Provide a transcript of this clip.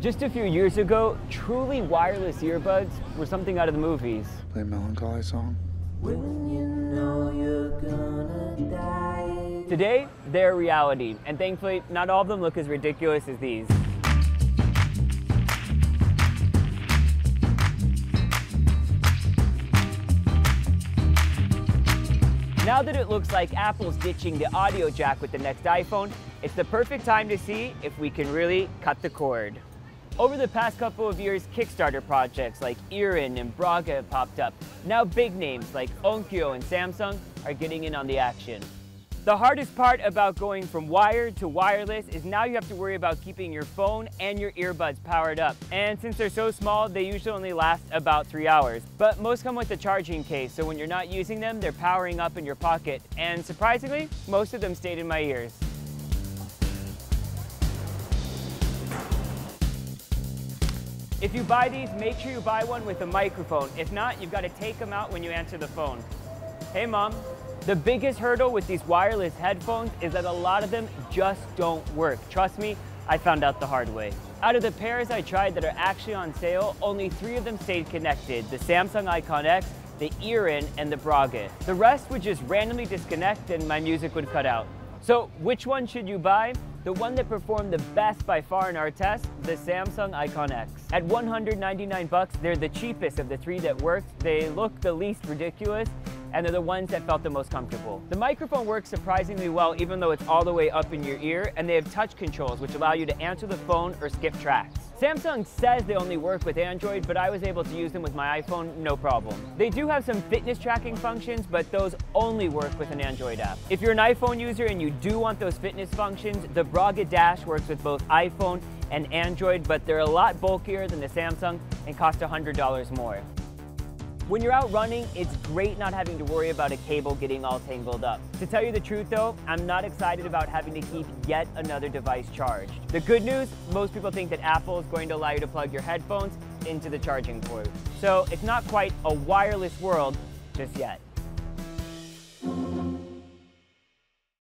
Just a few years ago, truly wireless earbuds were something out of the movies. Play a melancholy song. When you know you're gonna die. Today, they're a reality, and thankfully, not all of them look as ridiculous as these. Now that it looks like Apple's ditching the audio jack with the next iPhone, it's the perfect time to see if we can really cut the cord. Over the past couple of years, Kickstarter projects like Earin and Braga have popped up. Now big names like Onkyo and Samsung are getting in on the action. The hardest part about going from wired to wireless is now you have to worry about keeping your phone and your earbuds powered up. And since they're so small, they usually only last about 3 hours. But most come with a charging case, so when you're not using them, they're powering up in your pocket. And surprisingly, most of them stayed in my ears. If you buy these, make sure you buy one with a microphone. If not, you've got to take them out when you answer the phone. Hey, Mom. The biggest hurdle with these wireless headphones is that a lot of them just don't work. Trust me, I found out the hard way. Out of the pairs I tried that are actually on sale, only 3 of them stayed connected. The Samsung Icon X, the Earin, and the Braga. The rest would just randomly disconnect and my music would cut out. So which one should you buy? The one that performed the best by far in our test, the Samsung Icon X. At $199, they're the cheapest of the 3 that worked. They look the least ridiculous, and they're the ones that felt the most comfortable. The microphone works surprisingly well, even though it's all the way up in your ear, and they have touch controls, which allow you to answer the phone or skip tracks. Samsung says they only work with Android, but I was able to use them with my iPhone, no problem. They do have some fitness tracking functions, but those only work with an Android app. If you're an iPhone user and you do want those fitness functions, the Bragi Dash works with both iPhone and Android, but they're a lot bulkier than the Samsung and cost $100 more. When you're out running, it's great not having to worry about a cable getting all tangled up. To tell you the truth though, I'm not excited about having to keep yet another device charged. The good news, most people think that Apple is going to allow you to plug your headphones into the charging port. So it's not quite a wireless world just yet.